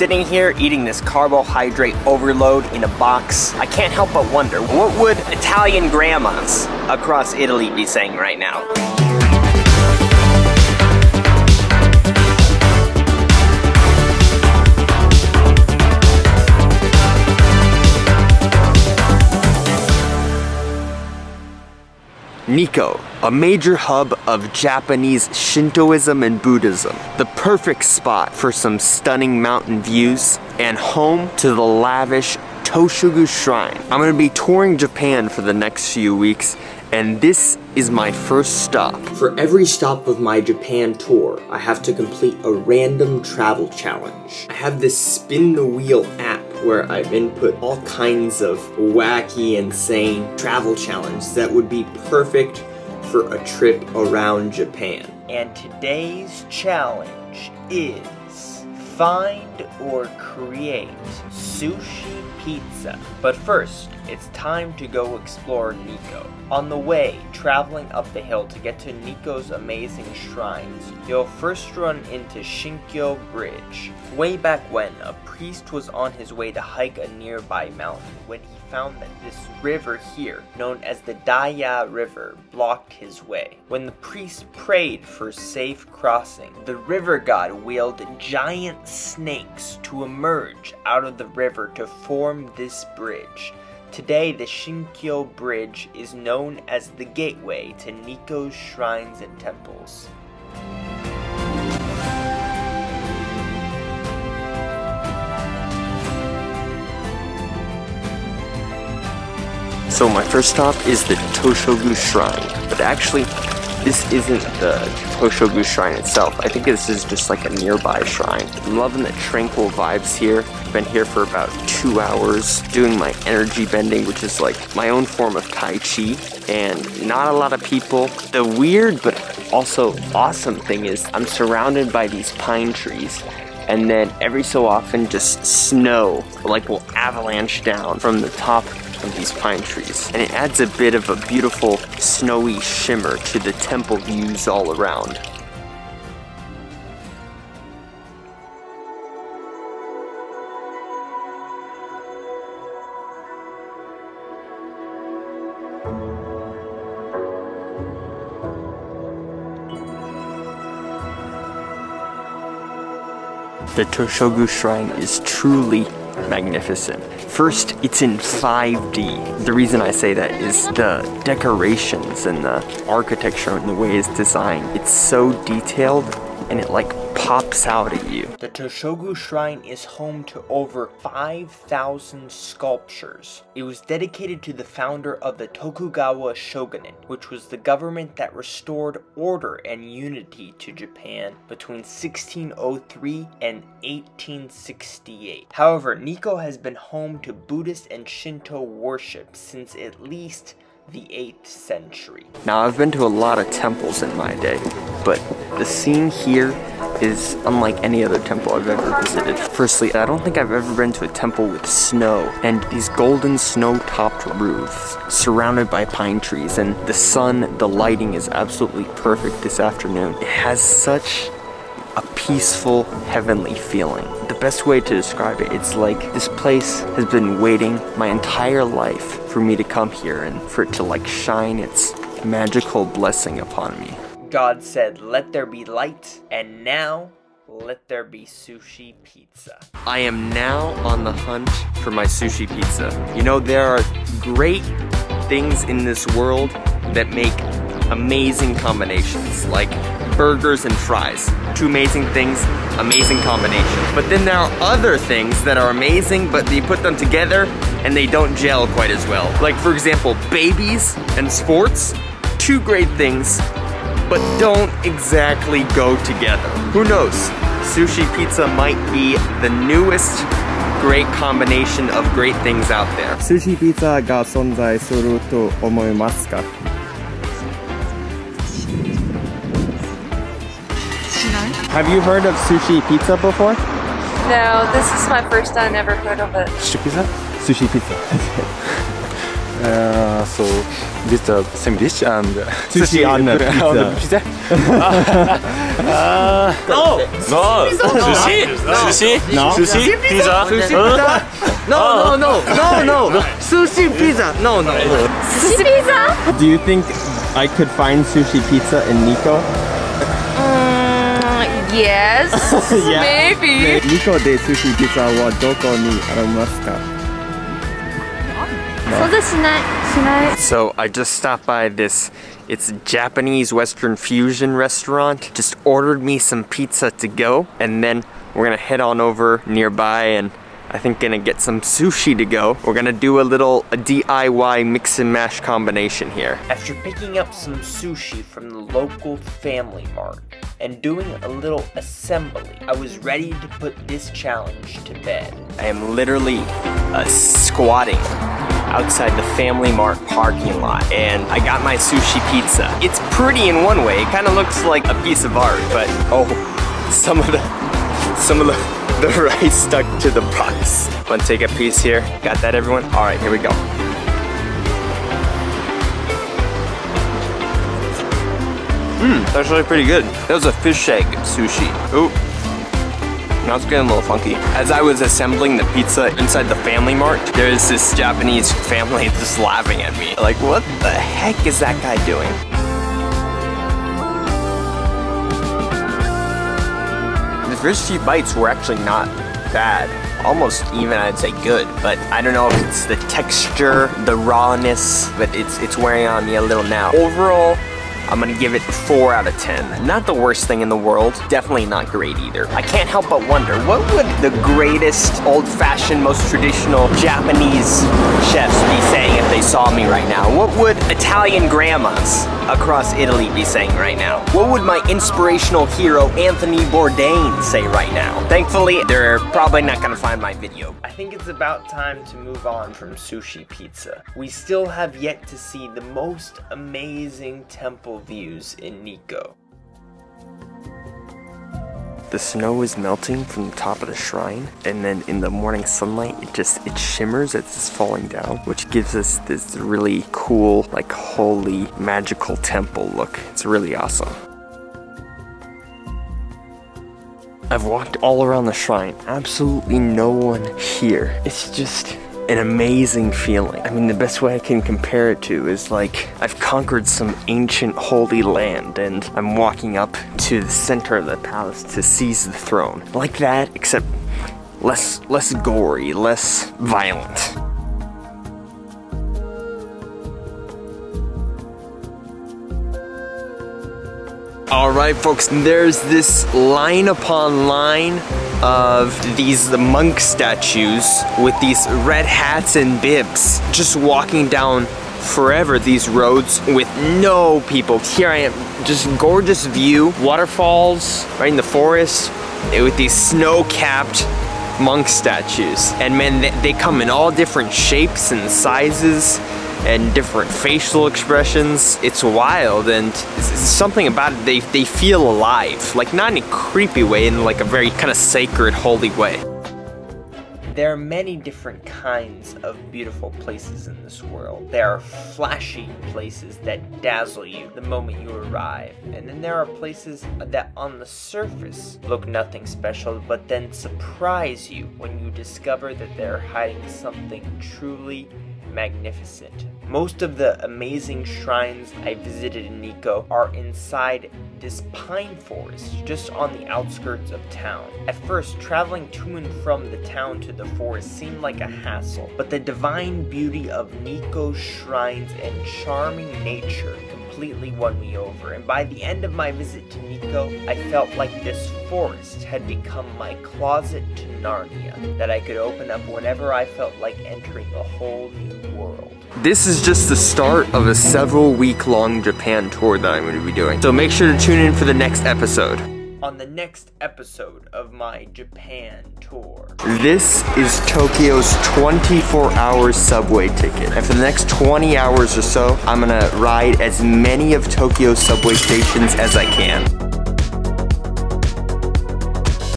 sitting here eating this carbohydrate overload in a box, I can't help but wonder, what would Italian grandmas across Italy be saying right now? Nikko, a major hub of Japanese Shintoism and Buddhism. The perfect spot for some stunning mountain views and home to the lavish Toshogu Shrine. I'm gonna be touring Japan for the next few weeks, and this is my first stop. For every stop of my Japan tour, I have to complete a random travel challenge. I have this spin the wheel app where I've input all kinds of wacky, insane travel challenges that would be perfect for a trip around Japan. And today's challenge is find or create sushi pizza. But first, it's time to go explore Nikko. On the way, traveling up the hill to get to Nikko's amazing shrines, you'll first run into Shinkyo Bridge. Way back when, a priest was on his way to hike a nearby mountain when he found that this river here, known as the Daiya River, blocked his way. When the priest prayed for safe crossing, the river god wheeled giant snakes to emerge out of the river to form this bridge. Today, the Shinkyo Bridge is known as the gateway to Nikko's shrines and temples. So my first stop is the Toshogu Shrine, but actually, this isn't the Toshogu Shrine itself. I think this is just like a nearby shrine. I'm loving the tranquil vibes here. I've been here for about 2 hours doing my energy bending, which is like my own form of Tai Chi, and not a lot of people. The weird but also awesome thing is I'm surrounded by these pine trees, and then every so often just snow like will avalanche down from the top of these pine trees, and it adds a bit of a beautiful snowy shimmer to the temple views all around. The Toshogu Shrine is truly magnificent. First, it's in 5D. The reason I say that is the decorations and the architecture and the way it's designed. It's so detailed and it like pops out at you. The Toshogu Shrine is home to over 5,000 sculptures. It was dedicated to the founder of the Tokugawa Shogunate, which was the government that restored order and unity to Japan between 1603 and 1868. However, Nikko has been home to Buddhist and Shinto worship since at least the 8th century. Now, I've been to a lot of temples in my day, but the scene here is unlike any other temple I've ever visited. Firstly, I don't think I've ever been to a temple with snow and these golden snow-topped roofs surrounded by pine trees, and the sun, the lighting is absolutely perfect this afternoon. It has such a peaceful, heavenly feeling. The best way to describe it, it's like this place has been waiting my entire life for me to come here and for it to like shine its magical blessing upon me. God said, let there be light, and now, let there be sushi pizza. I am now on the hunt for my sushi pizza. You know, there are great things in this world that make amazing combinations, like burgers and fries. Two amazing things, amazing combination. But then there are other things that are amazing, but you put them together and they don't gel quite as well. Like, for example, babies and sports, two great things, but don't exactly go together. Who knows? Sushi pizza might be the newest great combination of great things out there. Sushi pizza ga sonzai suru to omoimasu ka? Have you heard of sushi pizza before? No, this is my first time. I've never heard of it. Sushi pizza? Sushi pizza. So this is the same dish and sushi on the pizza. No! No! Sushi? Sushi? No! Sushi? Pizza? No! No! No! No! No! No! Sushi pizza! No! No! Sushi pizza? Do you think I could find sushi pizza in Nikko? Yes. Yeah. Maybe. Nikko de sushi pizza wa doko ni arimasu ka? So I just stopped by this, it's a Japanese Western fusion restaurant. Just ordered me some pizza to go, and then we're gonna head on over nearby and I think gonna get some sushi to go. We're gonna do a DIY mix and mash combination here. After picking up some sushi from the local Family Mart and doing a little assembly, I was ready to put this challenge to bed. I am literally squatting outside the Family Mart parking lot, and I got my sushi pizza. It's pretty in one way, it kind of looks like a piece of art, but oh, some of the rice stuck to the box. Want to take a piece here? Got that, everyone? All right, here we go. That's actually pretty good. That was a fish egg sushi. Ooh. Now it's getting a little funky. As I was assembling the pizza inside the Family Mart, there's this Japanese family just laughing at me. Like, what the heck is that guy doing? The first few bites were actually not bad. Almost even, I'd say good, but I don't know if it's the texture, the rawness, but it's wearing on me a little now. Overall, I'm gonna give it 4 out of 10. Not the worst thing in the world, definitely not great either. I can't help but wonder, what would the greatest, old-fashioned, most traditional Japanese chefs be saying if they saw me right now? What would Italian grandmas across Italy be saying right now? What would my inspirational hero, Anthony Bourdain, say right now? Thankfully, they're probably not gonna find my video. I think it's about time to move on from sushi pizza. We still have yet to see the most amazing temple views in Nikko. The snow is melting from the top of the shrine, and then in the morning sunlight it shimmers as it's falling down, which gives us this really cool, like, holy magical temple look. It's really awesome. I've walked all around the shrine, absolutely no one here. It's just an amazing feeling. I mean, the best way I can compare it to is like I've conquered some ancient holy land and I'm walking up to the center of the palace to seize the throne. Like that, except less gory, less violent. All right, folks, there's this line upon line of these monk statues with these red hats and bibs just walking down forever these roads with no people. Here I am, just gorgeous view, waterfalls right in the forest with these snow-capped monk statues, and man, they come in all different shapes and sizes and different facial expressions. It's wild, and it's something about it, they feel alive. Like, not in a creepy way, in like a very kind of sacred, holy way. There are many different kinds of beautiful places in this world. There are flashy places that dazzle you the moment you arrive. And then there are places that on the surface look nothing special, but then surprise you when you discover that they're hiding something truly magnificent. Most of the amazing shrines I visited in Nikko are inside this pine forest just on the outskirts of town. At first, traveling to and from the town to the forest seemed like a hassle, but the divine beauty of Nikko's shrines and charming nature completely won me over, and by the end of my visit to Nikko, I felt like this forest had become my closet to Narnia, that I could open up whenever I felt like entering a whole new world. This is just the start of a several-week-long Japan tour that I'm going to be doing, so make sure to tune in for the next episode. On the next episode of my Japan tour. This is Tokyo's 24-hour subway ticket. And for the next 20 hours or so, I'm gonna ride as many of Tokyo's subway stations as I can.